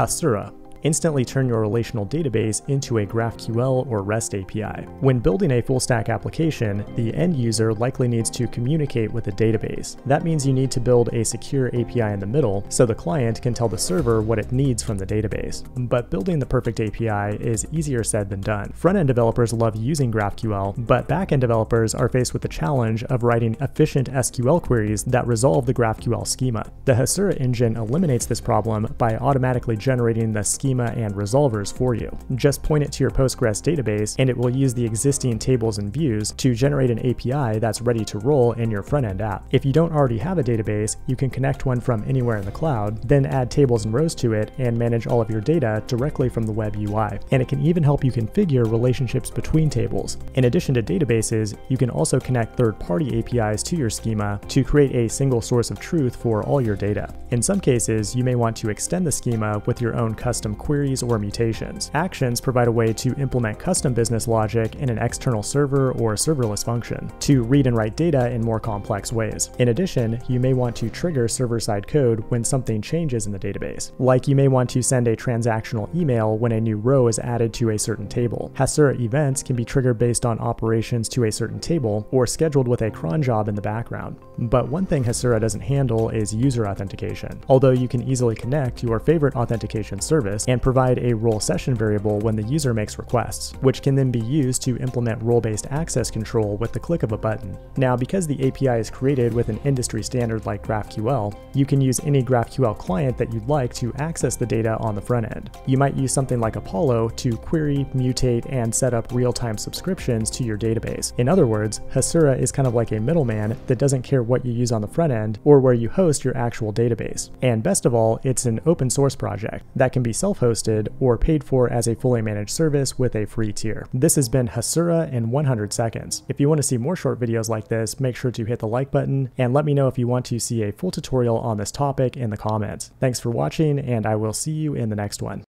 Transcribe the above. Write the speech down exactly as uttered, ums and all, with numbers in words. Hasura. Instantly turn your relational database into a GraphQL or REST A P I. When building a full-stack application, the end user likely needs to communicate with a database. That means you need to build a secure A P I in the middle so the client can tell the server what it needs from the database. But building the perfect A P I is easier said than done. Front-end developers love using GraphQL, but back-end developers are faced with the challenge of writing efficient S Q L queries that resolve the GraphQL schema. The Hasura engine eliminates this problem by automatically generating the schema and resolvers for you. Just point it to your Postgres database and it will use the existing tables and views to generate an A P I that's ready to roll in your front-end app. If you don't already have a database, you can connect one from anywhere in the cloud, then add tables and rows to it and manage all of your data directly from the web U I. And it can even help you configure relationships between tables. In addition to databases, you can also connect third-party A P Is to your schema to create a single source of truth for all your data. In some cases, you may want to extend the schema with your own custom queries or mutations. Actions provide a way to implement custom business logic in an external server or serverless function to read and write data in more complex ways. In addition, you may want to trigger server-side code when something changes in the database. Like you may want to send a transactional email when a new row is added to a certain table. Hasura events can be triggered based on operations to a certain table or scheduled with a cron job in the background. But one thing Hasura doesn't handle is user authentication. Although you can easily connect your favorite authentication service and provide a role session variable when the user makes requests, which can then be used to implement role-based access control with the click of a button. Now, because the A P I is created with an industry standard like GraphQL, you can use any GraphQL client that you'd like to access the data on the front end. You might use something like Apollo to query, mutate, and set up real-time subscriptions to your database. In other words, Hasura is kind of like a middleman that doesn't care what you use on the front end or where you host your actual database. And best of all, it's an open source project that can be self hosted or paid for as a fully managed service with a free tier. This has been Hasura in one hundred seconds. If you want to see more short videos like this, make sure to hit the like button and let me know if you want to see a full tutorial on this topic in the comments. Thanks for watching, and I will see you in the next one.